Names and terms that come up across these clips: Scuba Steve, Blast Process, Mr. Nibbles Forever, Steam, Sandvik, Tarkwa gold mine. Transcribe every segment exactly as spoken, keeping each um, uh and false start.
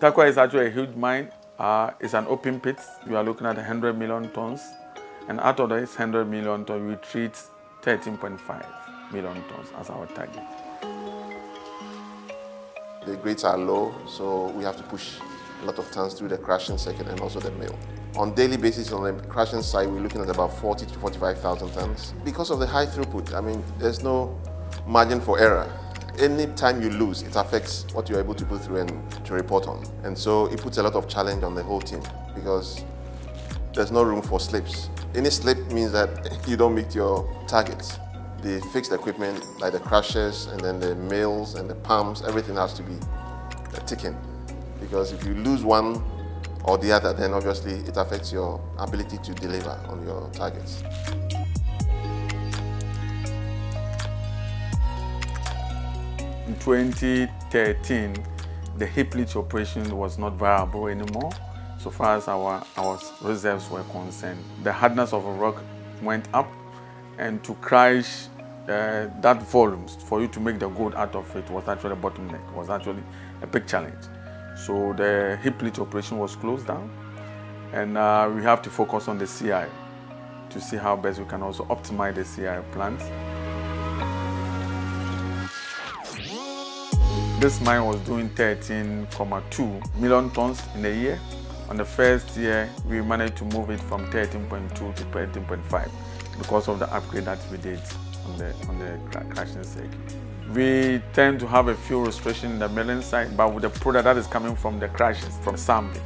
Tarkwa is actually a huge mine. Uh, it's an open pit. You are looking at one hundred million tons. And out of that is one hundred million tons, we treat thirteen point five million tons as our target. The grades are low, so we have to push a lot of tons through the crushing circuit and also the mill. On daily basis, on the crushing side, we're looking at about forty to forty-five thousand tons. Because of the high throughput, I mean, there's no margin for error. Any time you lose, it affects what you're able to put through and to report on. And so it puts a lot of challenge on the whole team because there's no room for slips. Any slip means that you don't meet your targets. The fixed equipment, like the crushers and then the mills and the pumps, everything has to be ticking. Because if you lose one or the other, then obviously it affects your ability to deliver on your targets. In twenty thirteen, the heap leach operation was not viable anymore, so far as our, our reserves were concerned. The hardness of a rock went up, and to crush uh, that volume, for you to make the gold out of it, was actually a bottleneck, was actually a big challenge. So the heap leach operation was closed down, and uh, we have to focus on the C I to see how best we can also optimize the C I plant. This mine was doing thirteen point two million tons in a year. On the first year, we managed to move it from thirteen point two to thirteen point five because of the upgrade that we did on the, on the crushing circuit. We tend to have a few restrictions in the milling side, but with the product that is coming from the crushes, from Sandvik.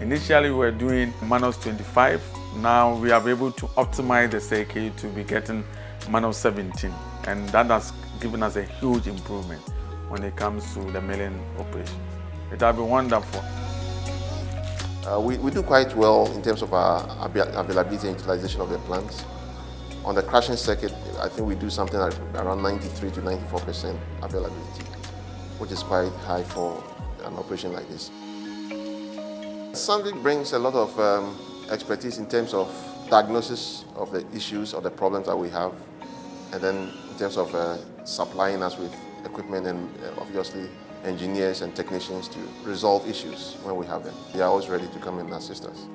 Initially, we were doing minus twenty-five. Now we are able to optimize the circuit to be getting minus seventeen. And that has given us a huge improvement when it comes to the milling operations. It will be wonderful. Uh, we, we do quite well in terms of our availability and utilization of the plants. On the crushing circuit, I think we do something like around ninety-three to ninety-four percent availability, which is quite high for an operation like this. Sandvik brings a lot of um, expertise in terms of diagnosis of the issues or the problems that we have, and then in terms of uh, supplying us with equipment and obviously engineers and technicians to resolve issues when we have them. They are always ready to come and assist us.